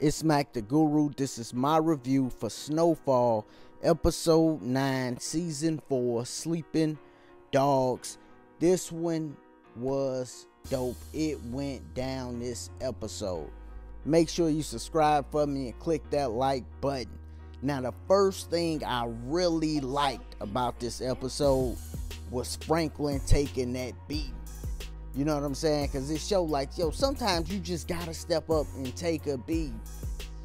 It's Mac the Guru. This is my review for Snowfall, episode 9, season 4, Sleeping Dogs. This one was dope. It went down this episode. Make sure you subscribe for me and click that like button. Now, the first thing I really liked about this episode was Franklin taking that beat. You know what I'm saying? Because it showed like, yo, sometimes you just got to step up and take a beat.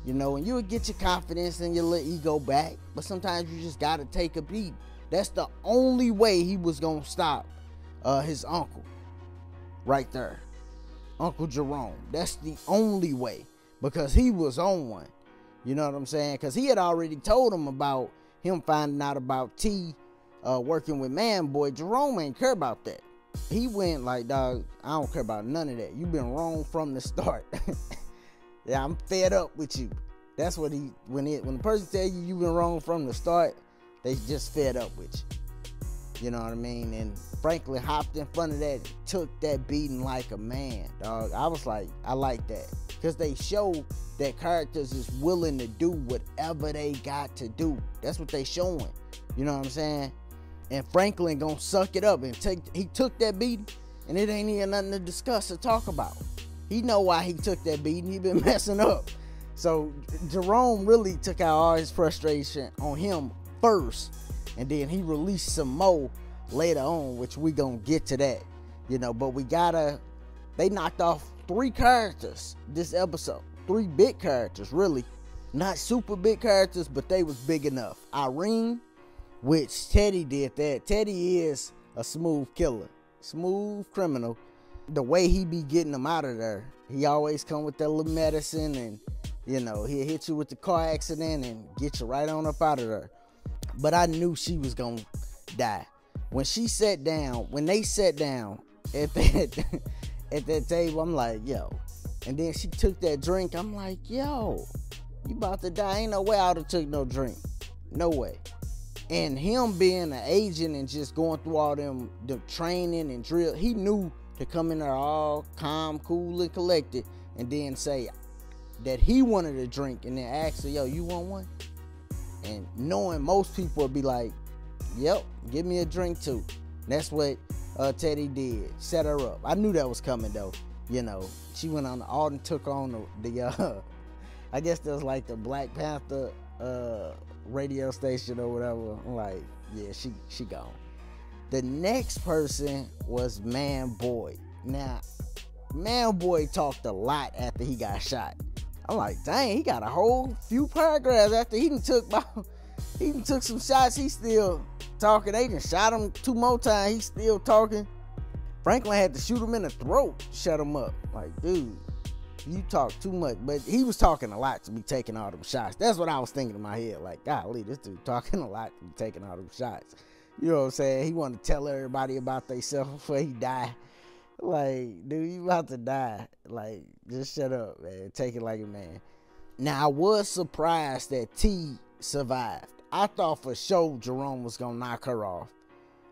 You know, and you would get your confidence and your little ego back. But sometimes you just got to take a beat. That's the only way he was going to stop his uncle. Right there. Uncle Jerome. That's the only way. Because he was on one. You know what I'm saying? Because he had already told him about him finding out about T working with Man Boy. Jerome ain't care about that. He went like, dog, I don't care about none of that. You've been wrong from the start. Yeah, I'm fed up with you. That's what he, when the person tells you you've been wrong from the start, they just fed up with you. You know what I mean? And Franklin hopped in front of that, took that beating like a man, dog. I was like, I like that. Because they show that characters is willing to do whatever they got to do. That's what they showing. You know what I'm saying? And Franklin gonna suck it up and he took that beating, and it ain't even nothing to discuss or talk about. He know why he took that beating. He been messing up. So Jerome really took out all his frustration on him first, and then he released some more later on, which we gonna get to that. You know, but we gotta, they knocked off 3 characters this episode. 3 big characters, really. Not super big characters, but they was big enough. Irene, which Teddy did that. Teddy is a smooth killer, smooth criminal. The way he be getting them out of there, he always come with that little medicine, and you know, he'll hit you with the car accident and get you right on up out of there. But I knew she was gonna die when she sat down. When they sat down at that table, I'm like, yo. And then she took that drink. I'm like, yo, you about to die. Ain't no way I would have took no drink. No way. And him being an agent and just going through all them the training and drill, he knew to come in there all calm, cool, and collected, and then say that he wanted a drink, and then ask her, yo, you want one? And knowing most people would be like, yep, give me a drink too. And that's what Teddy did, set her up. I knew that was coming though. You know, she went on the alt and took on the I guess there was like the Black Panther radio station or whatever. I'm like, yeah, she gone. The next person was Man Boy. Now, Man Boy talked a lot after he got shot. I'm like, dang, he got a whole few paragraphs after he done took some shots. He still talking. They done shot him 2 more times. He still talking. Franklin had to shoot him in the throat, shut him up. Like, dude, you talk too much. But he was talking a lot to be taking all them shots. That's what I was thinking in my head. Like, golly, this dude talking a lot to be taking all them shots. You know what I'm saying? He wanted to tell everybody about themselves before he died. Like, dude, you about to die. Like, just shut up, man. Take it like a man. Now, I was surprised that T survived. I thought for sure Jerome was going to knock her off.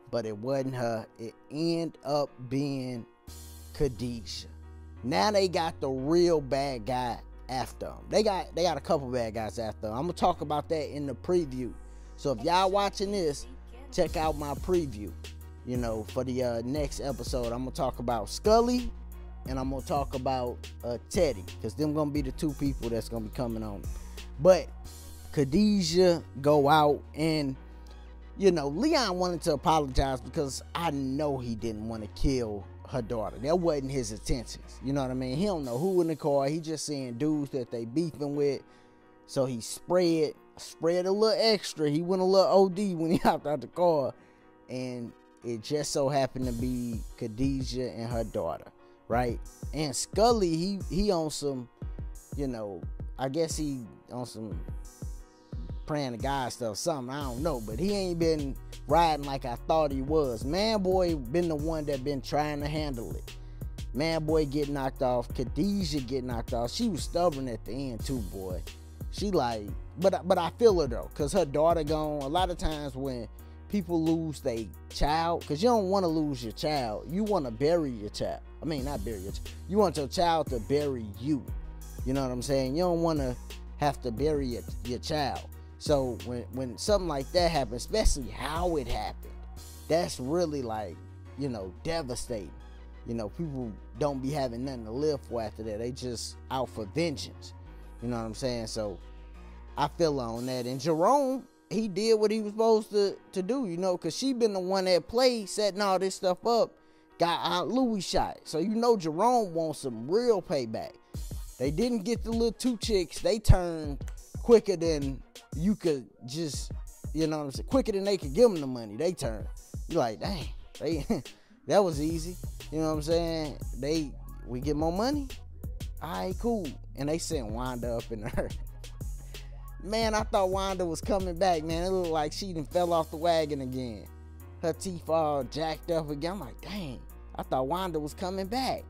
But it wasn't her. It ended up being Khadijah. Now they got the real bad guy after them. They got a couple bad guys after them. I'm going to talk about that in the preview. So if y'all watching this, check out my preview, you know, for the next episode. I'm going to talk about Scully, and I'm going to talk about Teddy, because them going to be the 2 people that's going to be coming on. But Khadijah go out, and, you know, Leon wanted to apologize because I know he didn't want to kill her daughter. That wasn't his intentions. You know what I mean? He don't know who in the car. He just seeing dudes that they beefing with. So he spread a little extra. He went a little OD when he hopped out the car. And it just so happened to be Khadijah and her daughter. Right? And Scully, he on some, you know, I guess he on some praying to God stuff, something, I don't know. But he ain't been riding like I thought he was. Man Boy been the one that been trying to handle it. Man Boy get knocked off. Khadijah get knocked off. She was stubborn at the end too, boy. She like, but I feel her though, because her daughter gone. A lot of times when people lose their child, because you don't want to lose your child. You want to bury your child. I mean, not bury your child. You want your child to bury you. You know what I'm saying? You don't want to have to bury your child. So when something like that happens, especially how it happened, that's really like, you know, devastating. You know, people don't be having nothing to live for after that. They just out for vengeance. You know what I'm saying? So I feel on that. And Jerome, he did what he was supposed to do, you know, because she been the one that played, setting all this stuff up, got Aunt Louie shot. So, you know, Jerome wants some real payback. They didn't get the little two chicks. They turned quicker than you could just, you know what I'm saying, quicker than they could give them the money. They turned. You're like, dang, they, that was easy. You know what I'm saying? We get more money? All right, cool. And they sent Wanda up in the earth. Man, I thought Wanda was coming back, man. It looked like she done fell off the wagon again. Her teeth all jacked up again. I'm like, dang, I thought Wanda was coming back.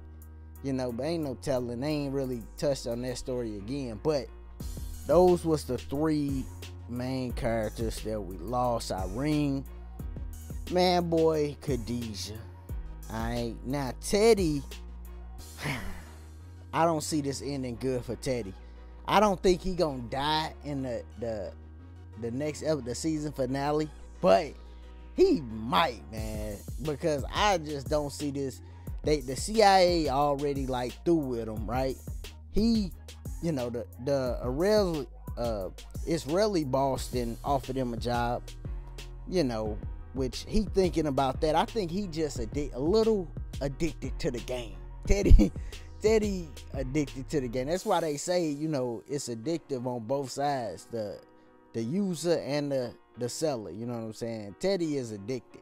You know, but ain't no telling. They ain't really touched on that story again. But those was the three main characters that we lost. Irene, Man Boy, Khadijah. All right, now Teddy, I don't see this ending good for Teddy. I don't think he gonna die in the next episode, the season finale, but he might, man, because I just don't see this. The CIA already like through with him, right? He, you know, the Israeli boss then offered him a job, you know, which he thinking about that. I think he just a little addicted to the game. Teddy addicted to the game. That's why they say, you know, it's addictive on both sides, the user and the seller. You know what I'm saying? Teddy is addicted,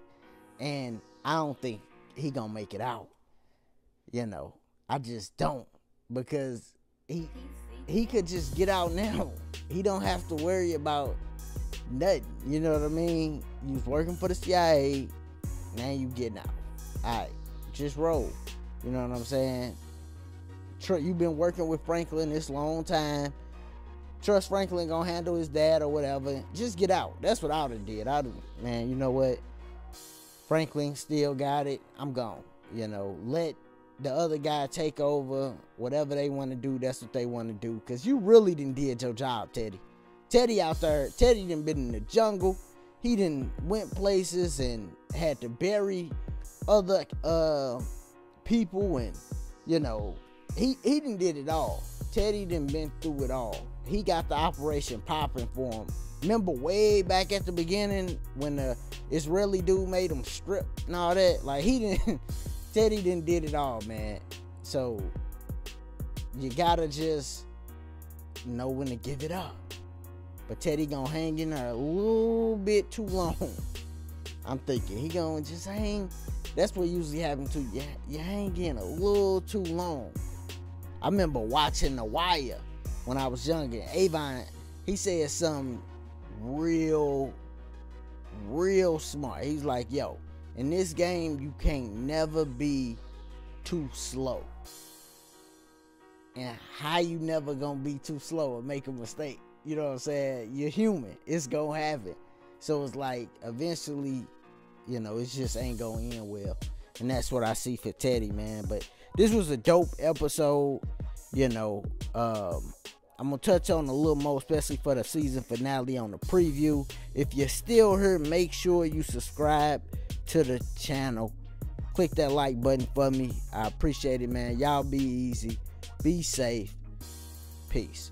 and I don't think he gonna make it out. You know, I just don't, because he could just get out now. He don't have to worry about nothing. You know what I mean? You was working for the CIA, now you getting out. All right, just roll. You know what I'm saying? You've been working with Franklin this long time. Trust Franklin gonna handle his dad or whatever. Just get out. That's what I would have did. Man, you know what? Franklin still got it. I'm gone. You know, let the other guy take over. Whatever they want to do, that's what they want to do. Because you really didn't did your job, Teddy. Teddy out there, Teddy done been in the jungle. He done went places and had to bury other people and, you know, He done did it all. Teddy done been through it all. He got the operation popping for him. Remember way back at the beginning when the Israeli dude made him strip and all that? Like, Teddy done did it all, man. So, you gotta just know when to give it up. But Teddy gonna hang in there a little bit too long. I'm thinking he gonna just hang. That's what usually happens to you. You hang in a little too long. I remember watching The Wire when I was younger. Avon, he said something real smart. He's like, yo, in this game, you can't never be too slow. And how you never gonna be too slow and make a mistake? You know what I'm saying? You're human. It's gonna happen. So it's like, eventually, you know, it just ain't gonna end well. And that's what I see for Teddy, man. But this was a dope episode. You know, I'm gonna touch on a little more, especially for the season finale on the preview. If you're still here, make sure you subscribe to the channel. Click that like button for me. I appreciate it, man. Y'all be easy. Be safe. Peace.